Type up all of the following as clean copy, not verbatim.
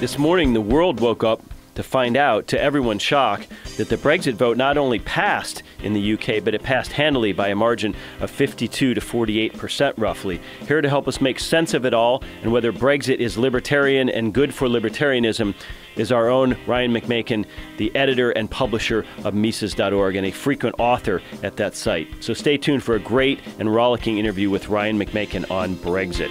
This morning, the world woke up to find out, to everyone's shock, that the Brexit vote not only passed in the UK, but it passed handily by a margin of 52% to 48%, roughly. Here to help us make sense of it all and whether Brexit is libertarian and good for libertarianism is our own Ryan McMaken, the editor and publisher of Mises.org and a frequent author at that site. So stay tuned for a great and rollicking interview with Ryan McMaken on Brexit.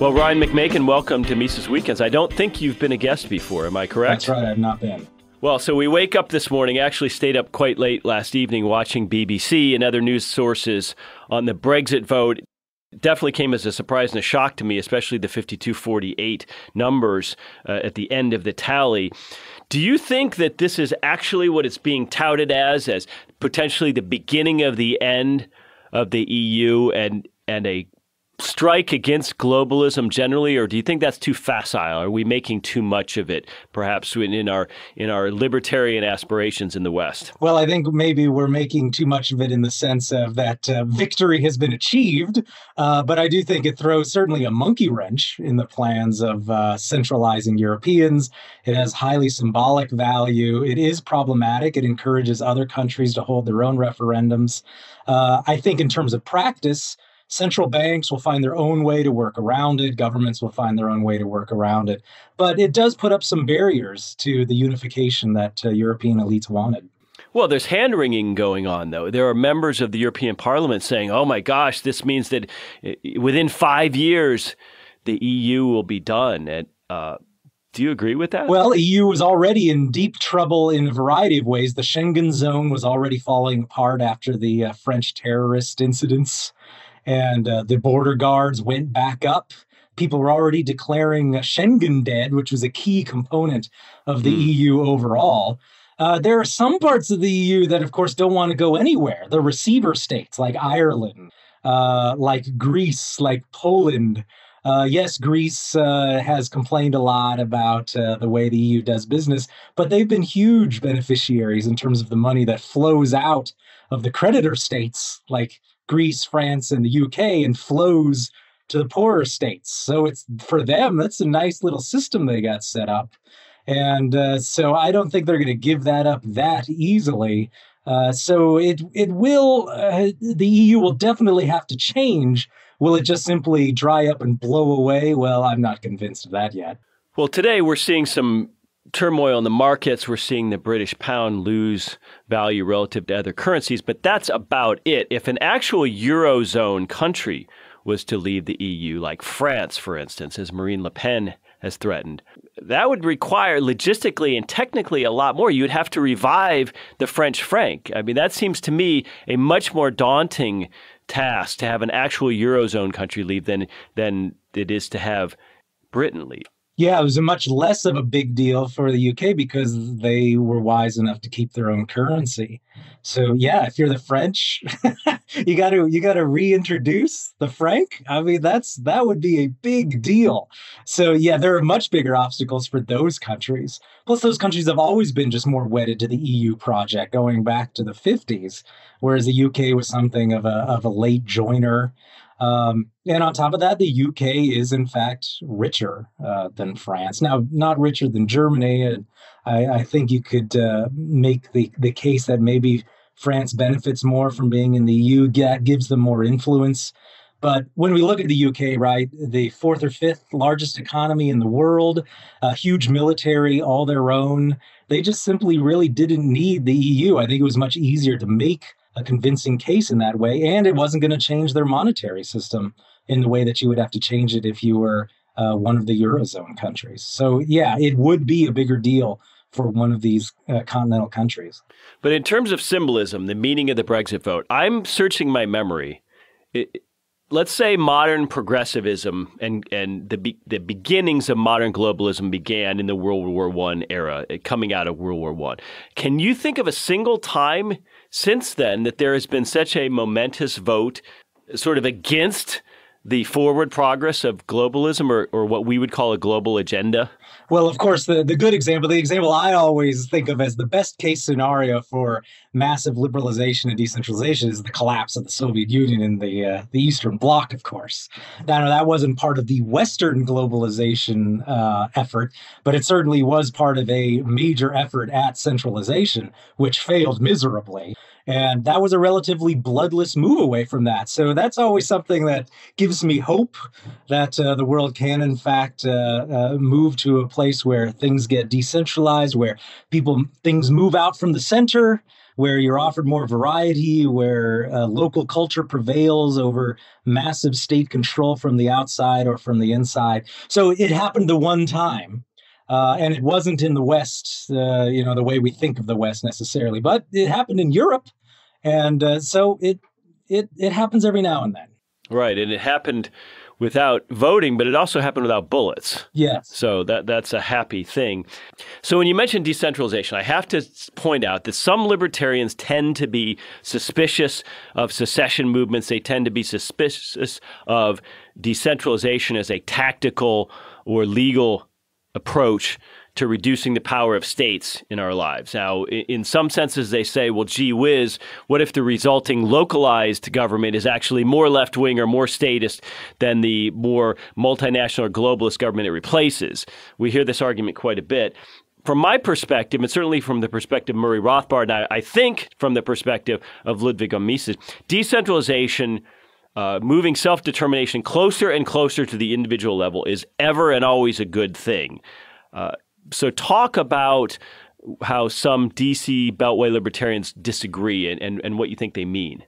Well, Ryan McMaken, welcome to Mises Weekends. I don't think you've been a guest before, am I correct? That's right, I've not been. Well, so we wake up this morning, actually stayed up quite late last evening watching BBC and other news sources on the Brexit vote. It definitely came as a surprise and a shock to me, especially the 52-48 numbers at the end of the tally. Do you think that this is actually what it's being touted as potentially the beginning of the end of the EU and a strike against globalism generally, or do you think that's too facile? Are we making too much of it, perhaps in our libertarian aspirations in the West? Well, I think maybe we're making too much of it in the sense of that victory has been achieved, but I do think it throws certainly a monkey wrench in the plans of centralizing Europeans. It has highly symbolic value. It is problematic. It encourages other countries to hold their own referendums. I think in terms of practice, central banks will find their own way to work around it. Governments will find their own way to work around it. But it does put up some barriers to the unification that European elites wanted. Well, there's hand-wringing going on, though. There are members of the European Parliament saying, oh, my gosh, this means that within 5 years, the EU will be done. And, do you agree with that? Well, EU was already in deep trouble in a variety of ways. The Schengen zone was already falling apart after the French terrorist incidents. And the border guards went back up. People were already declaring Schengen dead, which was a key component of the EU overall. There are some parts of the EU that, of course, don't want to go anywhere. The receiver states like Ireland, like Greece, like Poland. Yes, Greece has complained a lot about the way the EU does business, but they've been huge beneficiaries in terms of the money that flows out of the creditor states like Greece, France, and the UK, and flows to the poorer states. So it's for them, that's a nice little system they got set up. And so I don't think they're going to give that up that easily. So it will, the EU will definitely have to change. Will it just simply dry up and blow away? Well, I'm not convinced of that yet. Well, today we're seeing some turmoil in the markets. We're seeing the British pound lose value relative to other currencies, but that's about it. If an actual Eurozone country was to leave the EU, like France, for instance, as Marine Le Pen has threatened, that would require logistically and technically a lot more. You'd have to revive the French franc. I mean, that seems to me a much more daunting task to have an actual Eurozone country leave than it is to have Britain leave. Yeah, it was a much less of a big deal for the UK because they were wise enough to keep their own currency. So yeah, if you're the French, you got to reintroduce the franc. I mean, that would be a big deal. So yeah, there are much bigger obstacles for those countries. Plus, those countries have always been just more wedded to the EU project going back to the 50s, whereas the UK was something of a late joiner. And on top of that, the UK is, in fact, richer than France. Now, not richer than Germany. I think you could make the case that maybe France benefits more from being in the EU. That gives them more influence. But when we look at the UK, right, the fourth or fifth largest economy in the world, a huge military all their own, they just simply really didn't need the EU. I think it was much easier to make a convincing case in that way, and it wasn't going to change their monetary system in the way that you would have to change it if you were one of the Eurozone countries. So yeah, it would be a bigger deal for one of these continental countries. But in terms of symbolism, the meaning of the Brexit vote, I'm searching my memory. Let's say modern progressivism and the beginnings of modern globalism began in the World War I era, coming out of World War I. Can you think of a single time since then that there has been such a momentous vote sort of against the forward progress of globalism, or what we would call a global agenda? Well, of course, the good example, the example I always think of as the best case scenario for massive liberalization and decentralization is the collapse of the Soviet Union and the Eastern Bloc, of course. Now, that wasn't part of the Western globalization effort, but it certainly was part of a major effort at centralization, which failed miserably. And that was a relatively bloodless move away from that. So that's always something that gives me hope that the world can, in fact, move to a place where things get decentralized, where things move out from the center, where you're offered more variety, where local culture prevails over massive state control from the outside or from the inside. So it happened the one time. And it wasn't in the West, the way we think of the West necessarily, but it happened in Europe. And so it happens every now and then. Right. And it happened without voting, but it also happened without bullets. Yes. So that's a happy thing. So when you mentioned decentralization, I have to point out that some libertarians tend to be suspicious of secession movements. They tend to be suspicious of decentralization as a tactical or legal approach to reducing the power of states in our lives. Now, in some senses, they say, well, gee whiz, what if the resulting localized government is actually more left-wing or more statist than the more multinational or globalist government it replaces? We hear this argument quite a bit. From my perspective, and certainly from the perspective of Murray Rothbard, and I think from the perspective of Ludwig von Mises, decentralization, moving self-determination closer and closer to the individual level is ever and always a good thing. So talk about how some DC Beltway libertarians disagree and what you think they mean.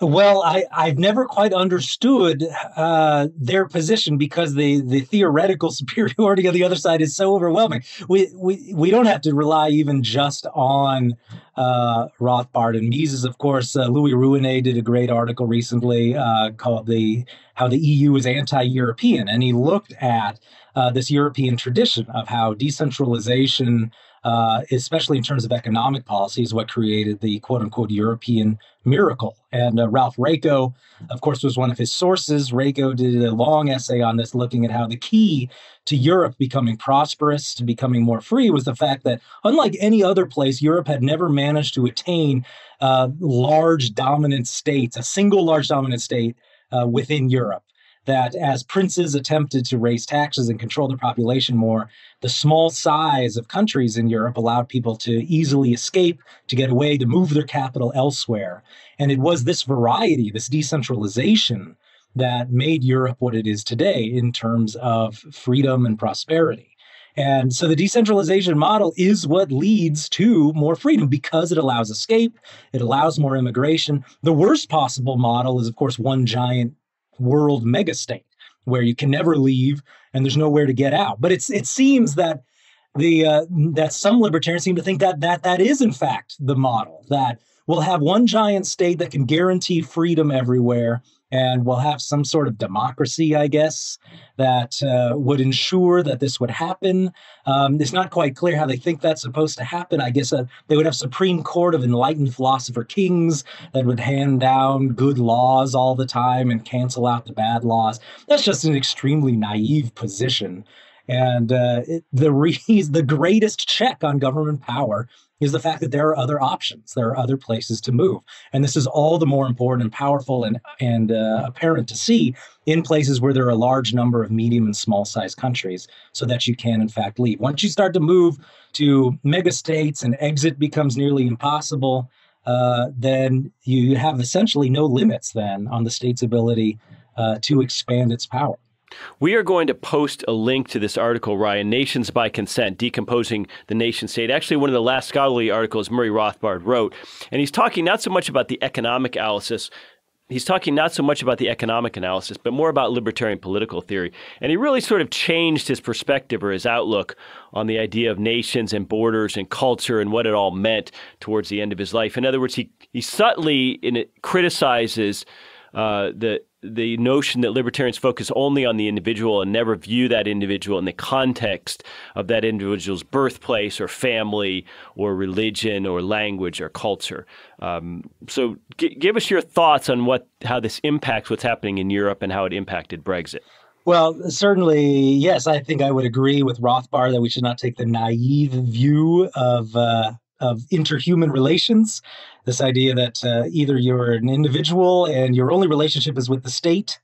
Well, I've never quite understood their position because the theoretical superiority of the other side is so overwhelming. We don't have to rely even just on Rothbard and Mises, of course. Louis Rouenet did a great article recently called How the EU is Anti-European, and he looked at this European tradition of how decentralization, especially in terms of economic policy, is what created the quote-unquote European miracle. And Ralph Rako, of course, was one of his sources. Rako did a long essay on this, looking at how the key to Europe becoming prosperous, to becoming more free, was the fact that unlike any other place, Europe had never managed to attain large dominant states, a single large dominant state within Europe. That as princes attempted to raise taxes and control their population more, the small size of countries in Europe allowed people to easily escape, to get away, to move their capital elsewhere. And it was this variety, this decentralization, that made Europe what it is today in terms of freedom and prosperity. And so the decentralization model is what leads to more freedom because it allows escape, it allows more immigration. The worst possible model is, of course, one giant world megastate where you can never leave and there's nowhere to get out. But it seems that that some libertarians seem to think that is in fact the model, that we'll have one giant state that can guarantee freedom everywhere, and we'll have some sort of democracy, I guess, that would ensure that this would happen. It's not quite clear how they think that's supposed to happen. I guess they would have Supreme Court of enlightened philosopher kings that would hand down good laws all the time and cancel out the bad laws. That's just an extremely naive position. And the greatest check on government power is the fact that there are other options. There are other places to move. And this is all the more important and powerful and apparent to see in places where there are a large number of medium and small-sized countries so that you can, in fact, leave. Once you start to move to megastates and exit becomes nearly impossible, then you have essentially no limits then on the state's ability to expand its power. We are going to post a link to this article, Ryan, Nations by Consent, Decomposing the Nation State. Actually, one of the last scholarly articles Murray Rothbard wrote. And he's talking not so much about the economic analysis. He's talking not so much about the economic analysis, but more about libertarian political theory. And he really sort of changed his perspective or his outlook on the idea of nations and borders and culture and what it all meant towards the end of his life. In other words, he subtly criticizes the the notion that libertarians focus only on the individual and never view that individual in the context of that individual's birthplace or family or religion or language or culture. So give us your thoughts on how this impacts what's happening in Europe and how it impacted Brexit. Well, certainly, yes, I think I would agree with Rothbard that we should not take the naive view of interhuman relations, this idea that either you're an individual and your only relationship is with the state.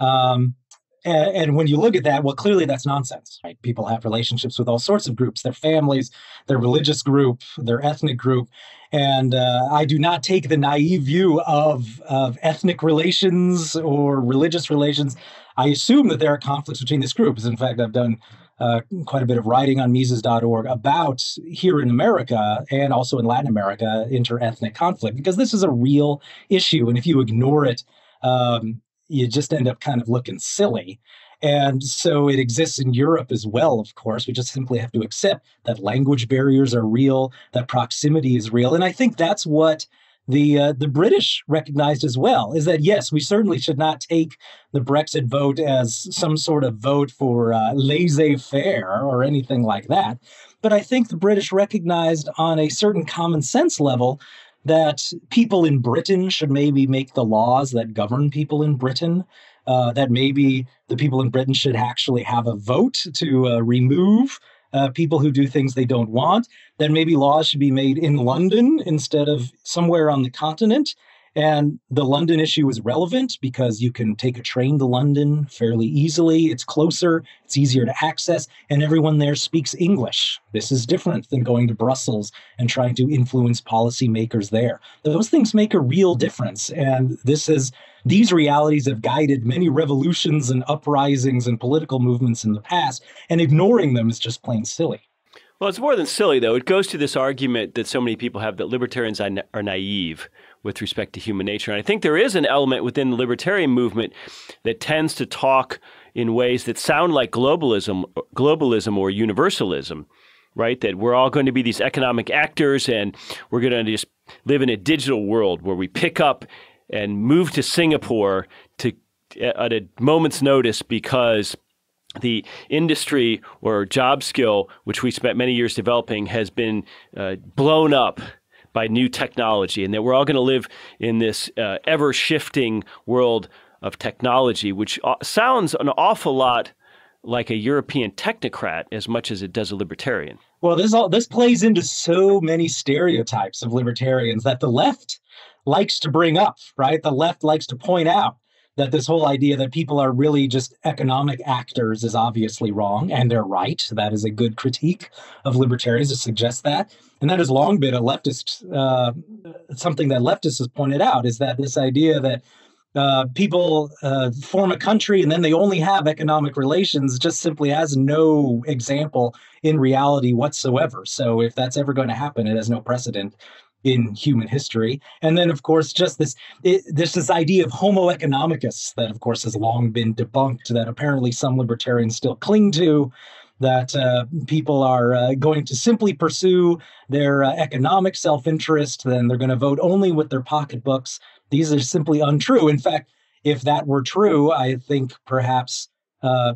And when you look at that, well, clearly that's nonsense, right? People have relationships with all sorts of groups, their families, their religious group, their ethnic group. And I do not take the naive view of ethnic relations or religious relations. I assume that there are conflicts between these groups. In fact, I've done quite a bit of writing on Mises.org about, here in America and also in Latin America, inter-ethnic conflict, because this is a real issue. And if you ignore it, you just end up kind of looking silly. And so it exists in Europe as well, of course. We just simply have to accept that language barriers are real, that proximity is real. And I think that's what the British recognized as well, is that, yes, we certainly should not take the Brexit vote as some sort of vote for laissez-faire or anything like that. But I think the British recognized on a certain common sense level that people in Britain should maybe make the laws that govern people in Britain, that maybe the people in Britain should actually have a vote to remove people who do things they don't want, then maybe laws should be made in London instead of somewhere on the continent. And the London issue is relevant because you can take a train to London fairly easily. It's closer, it's easier to access, and everyone there speaks English. This is different than going to Brussels and trying to influence policymakers there. Those things make a real difference. And these realities have guided many revolutions and uprisings and political movements in the past, and ignoring them is just plain silly. Well, it's more than silly, though. It goes to this argument that so many people have that libertarians are naive with respect to human nature. And I think there is an element within the libertarian movement that tends to talk in ways that sound like globalism or universalism, right? That we're all going to be these economic actors and we're going to just live in a digital world where we pick up and move to Singapore at a moment's notice because the industry or job skill, which we spent many years developing, has been blown up by new technology, and that we're all going to live in this ever-shifting world of technology, which sounds an awful lot like a European technocrat as much as it does a libertarian. Well, this plays into so many stereotypes of libertarians that the left likes to bring up, right? The left likes to point out that this whole idea that people are really just economic actors is obviously wrong, and they're right. That is a good critique of libertarians to suggest that. And that has long been a leftist, something that leftists have pointed out, is that this idea that people form a country and then they only have economic relations just simply has no example in reality whatsoever. So if that's ever going to happen, it has no precedent in human history. And then, of course, just this idea of homo economicus that, of course, has long been debunked, that apparently some libertarians still cling to, that people are going to simply pursue their economic self-interest, then they're going to vote only with their pocketbooks. These are simply untrue. In fact, if that were true, I think perhaps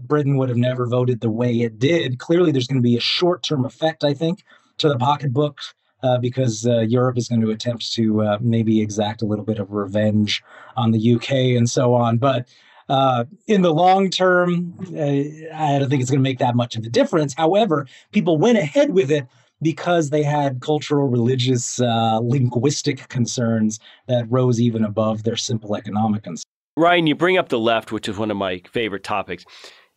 Britain would have never voted the way it did. Clearly, there's going to be a short-term effect, I think, to the pocketbook, because Europe is going to attempt to maybe exact a little bit of revenge on the UK and so on. But in the long term, I don't think it's going to make that much of a difference. However, people went ahead with it because they had cultural, religious, linguistic concerns that rose even above their simple economic concerns. Ryan, you bring up the left, which is one of my favorite topics.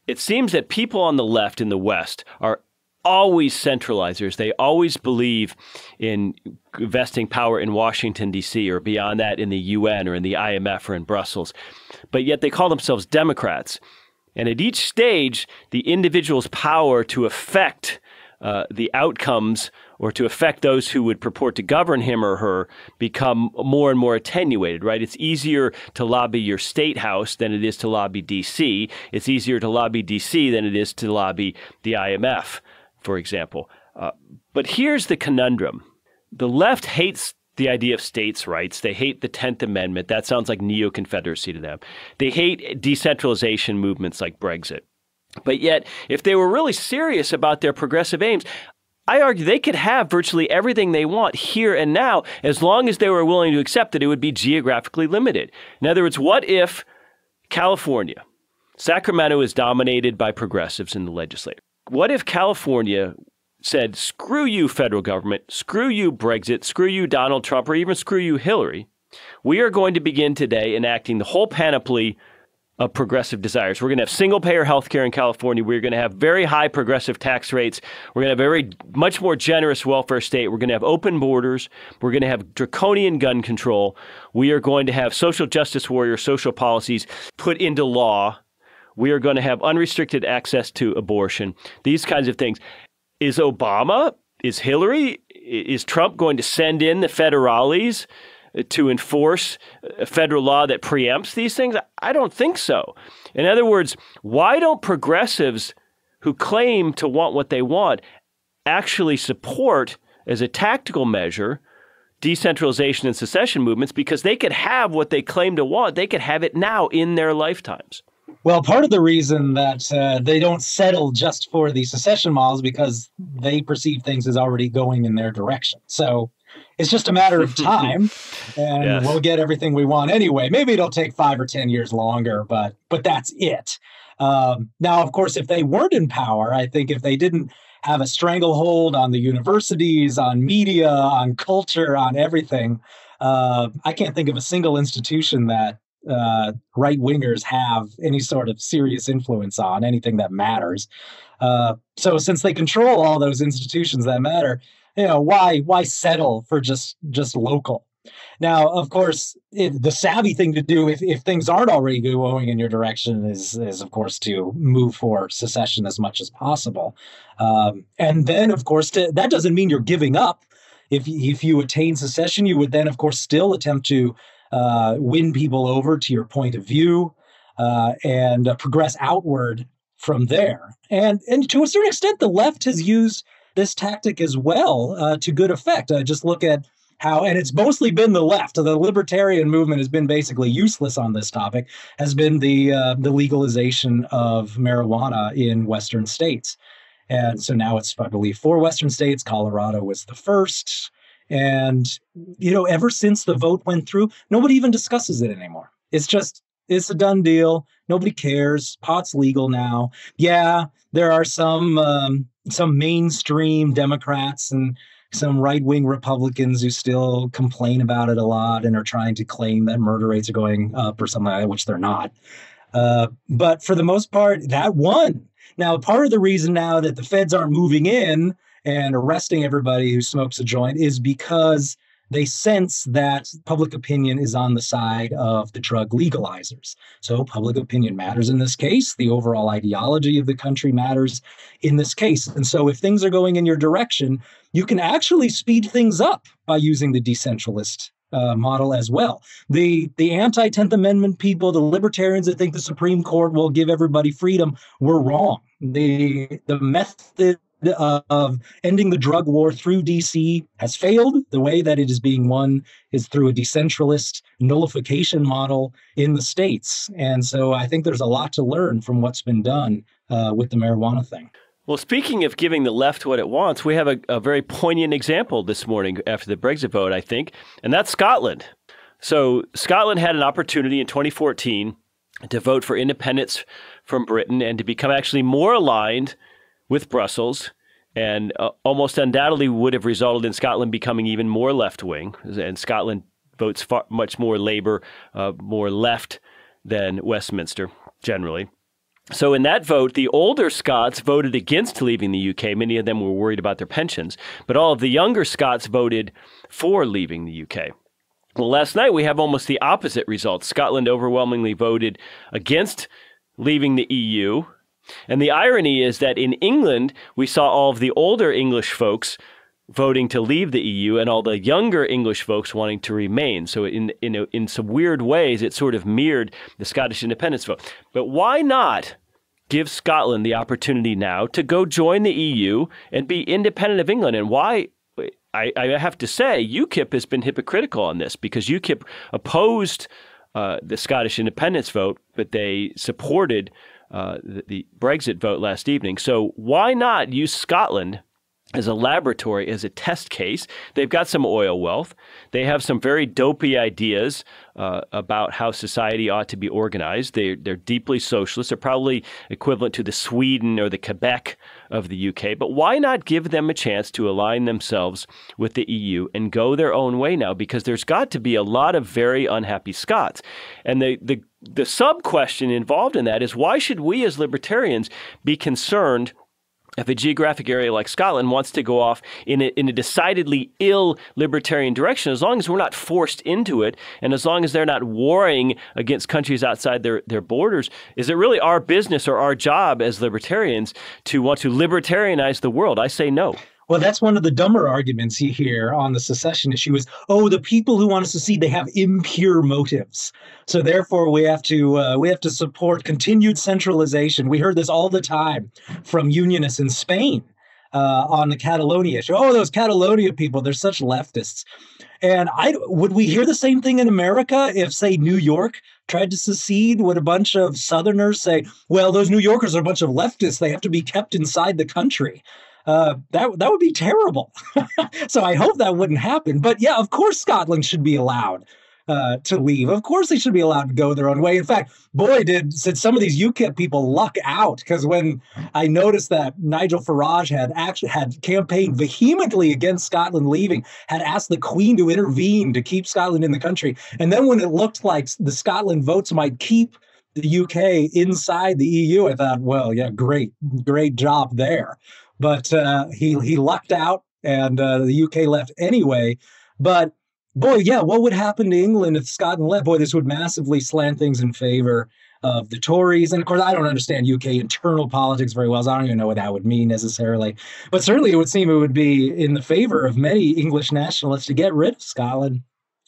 It seems that people on the left in the West are always centralizers. They always believe in vesting power in Washington, D.C., or beyond that in the UN or in the IMF or in Brussels. But yet they call themselves Democrats. And at each stage, the individual's power to affect the outcomes or to affect those who would purport to govern him or her become more and more attenuated, right? It's easier to lobby your state house than it is to lobby D.C. It's easier to lobby D.C. than it is to lobby the IMF, for example. But here's the conundrum. The left hates the idea of states' rights. They hate the 10th Amendment. That sounds like neo-Confederacy to them. They hate decentralization movements like Brexit. But yet, if they were really serious about their progressive aims, I argue they could have virtually everything they want here and now, as long as they were willing to accept that it would be geographically limited. In other words, what if California, Sacramento is dominated by progressives in the legislature. What if California said, screw you, federal government, screw you, Brexit, screw you, Donald Trump, or even screw you, Hillary. We are going to begin today enacting the whole panoply of progressive desires. We're going to have single-payer health care in California. We're going to have very high progressive tax rates. We're going to have very much more generous welfare state. We're going to have open borders. We're going to have draconian gun control. We are going to have social justice warrior social policies put into law. We are going to have unrestricted access to abortion. These kinds of things. Is Obama, is Hillary, is Trump going to send in the federales to enforce a federal law that preempts these things? I don't think so. In other words, why don't progressives who claim to want what they want actually support, as a tactical measure, decentralization and secession movements? Because they could have what they claim to want. They could have it now in their lifetimes. Well, part of the reason that they don't settle just for the secession models because they perceive things as already going in their direction. So it's just a matter of time, and yes, we'll get everything we want anyway. Maybe it'll take 5 or 10 years longer, but that's it. Now, of course, if they weren't in power, I think if they didn't have a stranglehold on the universities, on media, on culture, on everything, I can't think of a single institution that right-wingers have any sort of serious influence on, anything that matters. So since they control all those institutions that matter, you know, why settle for just local? Now, of course, the savvy thing to do if things aren't already going in your direction is, of course, to move for secession as much as possible. And then, of course, that doesn't mean you're giving up. If you attain secession, you would then, of course, still attempt to win people over to your point of view, and progress outward from there. And to a certain extent, the left has used this tactic as well to good effect. Just look at how, and it's mostly been the left. The libertarian movement has been basically useless on this topic, has been the legalization of marijuana in Western states. And so now it's, I believe, 4 Western states. Colorado was the first. And, you know, ever since the vote went through, nobody even discusses it anymore. It's just, it's a done deal. Nobody cares. Pot's legal now. Yeah, there are some mainstream Democrats and some right-wing Republicans who still complain about it a lot and are trying to claim that murder rates are going up or something like that, which they're not. But for the most part, that won. Now, part of the reason now that the feds aren't moving in and arresting everybody who smokes a joint is because they sense that public opinion is on the side of the drug legalizers. So public opinion matters in this case. The overall ideology of the country matters in this case. And so if things are going in your direction, you can actually speed things up by using the decentralist model as well. The anti-10th Amendment people, the libertarians that think the Supreme Court will give everybody freedom, were wrong. The method of ending the drug war through DC has failed. The way that it is being won is through a decentralist nullification model in the states. And so I think there's a lot to learn from what's been done with the marijuana thing. Well, speaking of giving the left what it wants, we have a very poignant example this morning after the Brexit vote, I think, and that's Scotland. So Scotland had an opportunity in 2014 to vote for independence from Britain and to become actually more aligned with Brussels, and almost undoubtedly would have resulted in Scotland becoming even more left-wing. And Scotland votes far, much more Labour, more left than Westminster generally. So in that vote, the older Scots voted against leaving the UK. Many of them were worried about their pensions, but all of the younger Scots voted for leaving the UK. Well, last night we have almost the opposite results. Scotland overwhelmingly voted against leaving the EU. And the irony is that in England, we saw all of the older English folks voting to leave the EU and all the younger English folks wanting to remain. So in some weird ways, it sort of mirrored the Scottish independence vote. But why not give Scotland the opportunity now to go join the EU and be independent of England? And why I have to say UKIP has been hypocritical on this, because UKIP opposed the Scottish independence vote, but they supported the Brexit vote last evening. So why not use Scotland as a laboratory, as a test case? They've got some oil wealth. They have some very dopey ideas about how society ought to be organized. They're deeply socialist. They're probably equivalent to the Sweden or the Quebec of the UK. But why not give them a chance to align themselves with the EU and go their own way now? Because there's got to be a lot of very unhappy Scots. And the sub-question involved in that is, why should we as libertarians be concerned if a geographic area like Scotland wants to go off in a decidedly ill libertarian direction, as long as we're not forced into it, and as long as they're not warring against countries outside their borders? Is it really our business or our job as libertarians to want to libertarianize the world? I say no. Well, that's one of the dumber arguments you hear on the secession issue is, oh, the people who want to secede, they have impure motives. So therefore, we have to support continued centralization. We heard this all the time from unionists in Spain on the Catalonia issue. Oh, those Catalonia people, they're such leftists. And would we hear the same thing in America if, say, New York tried to secede? Would a bunch of Southerners say, well, those New Yorkers are a bunch of leftists. They have to be kept inside the country. That would be terrible. So I hope that wouldn't happen. But yeah, of course Scotland should be allowed to leave. Of course they should be allowed to go their own way. In fact, boy, did some of these UKIP people luck out, because when I noticed that Nigel Farage had campaigned vehemently against Scotland leaving, had asked the Queen to intervene to keep Scotland in the country, and then when it looked like the Scotland votes might keep the UK inside the EU, I thought, well, yeah, great job there. But he lucked out, and the UK left anyway. But boy, yeah, what would happen to England if Scotland left? Boy, this would massively slant things in favor of the Tories. And of course, I don't understand UK internal politics very well, so I don't even know what that would mean necessarily. But certainly it would seem it would be in the favor of many English nationalists to get rid of Scotland.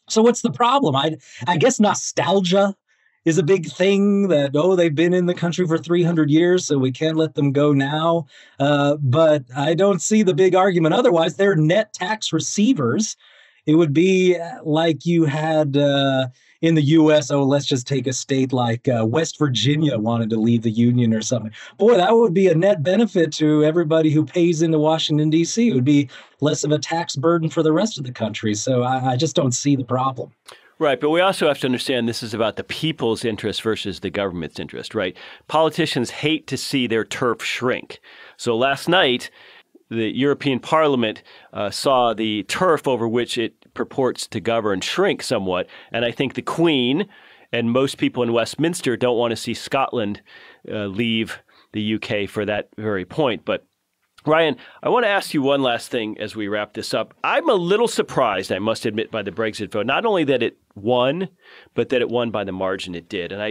So what's the problem? I guess nostalgia is a big thing, that, oh, they've been in the country for 300 years, so we can't let them go now. But I don't see the big argument otherwise. They're net tax receivers. It would be like you had in the U.S., oh, let's just take a state like West Virginia wanted to leave the Union or something. Boy, that would be a net benefit to everybody who pays into Washington, D.C. It would be less of a tax burden for the rest of the country. So I just don't see the problem. Right. But we also have to understand this is about the people's interest versus the government's interest, right? Politicians hate to see their turf shrink. So last night, the European Parliament saw the turf over which it purports to govern shrink somewhat. And I think the Queen and most people in Westminster don't want to see Scotland leave the UK for that very point. But Ryan, I want to ask you one last thing as we wrap this up. I'm a little surprised, I must admit, by the Brexit vote, not only that it won, but that it won by the margin it did. And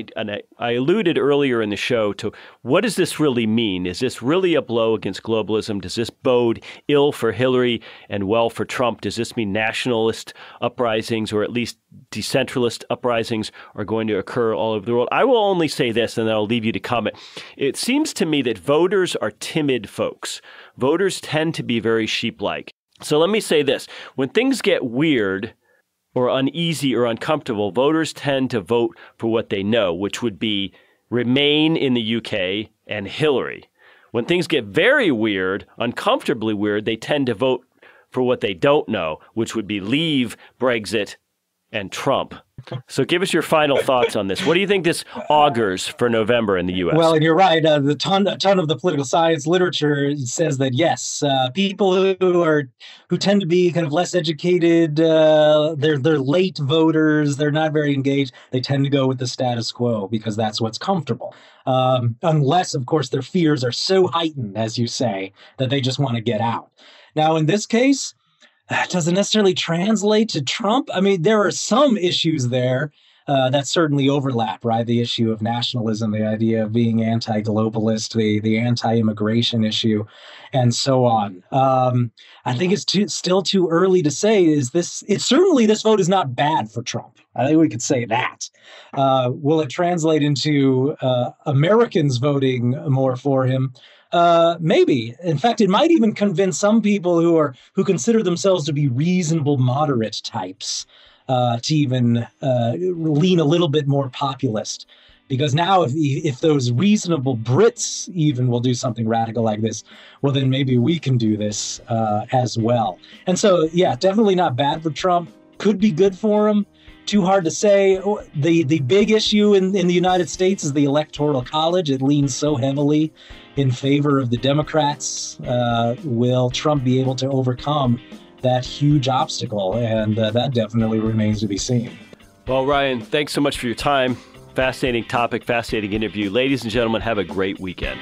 I alluded earlier in the show to, what does this really mean? Is this really a blow against globalism? Does this bode ill for Hillary and well for Trump? Does this mean nationalist uprisings, or at least decentralist uprisings, are going to occur all over the world? I will only say this, and then I'll leave you to comment. It seems to me that voters are timid folks. Voters tend to be very sheep-like. So let me say this. When things get weird or uneasy or uncomfortable, voters tend to vote for what they know, which would be Remain in the UK and Hillary. When things get very weird, uncomfortably weird, they tend to vote for what they don't know, which would be Leave, Brexit, and Trump. So give us your final thoughts on this. What do you think this augurs for November in the U.S.? Well, and you're right. A ton of the political science literature says that, yes, people who tend to be kind of less educated, they're late voters, they're not very engaged, they tend to go with the status quo because that's what's comfortable. Unless, of course, their fears are so heightened, as you say, that they just want to get out. Now, in this case, that doesn't necessarily translate to Trump. I mean, there are some issues there that certainly overlap, right? The issue of nationalism, the idea of being anti-globalist, the anti-immigration issue, and so on. I think it's still too early to say. Certainly this vote is not bad for Trump. I think we could say that. Will it translate into Americans voting more for him? Maybe. In fact, it might even convince some people who consider themselves to be reasonable, moderate types to even lean a little bit more populist. Because now if those reasonable Brits even will do something radical like this, well, then maybe we can do this as well. And so, yeah, definitely not bad for Trump. Could be good for him. Too hard to say. The big issue in the United States is the Electoral College. It leans so heavily in favor of the Democrats. Will Trump be able to overcome that huge obstacle? And that definitely remains to be seen. Well, Ryan, thanks so much for your time. Fascinating topic, fascinating interview. Ladies and gentlemen, have a great weekend.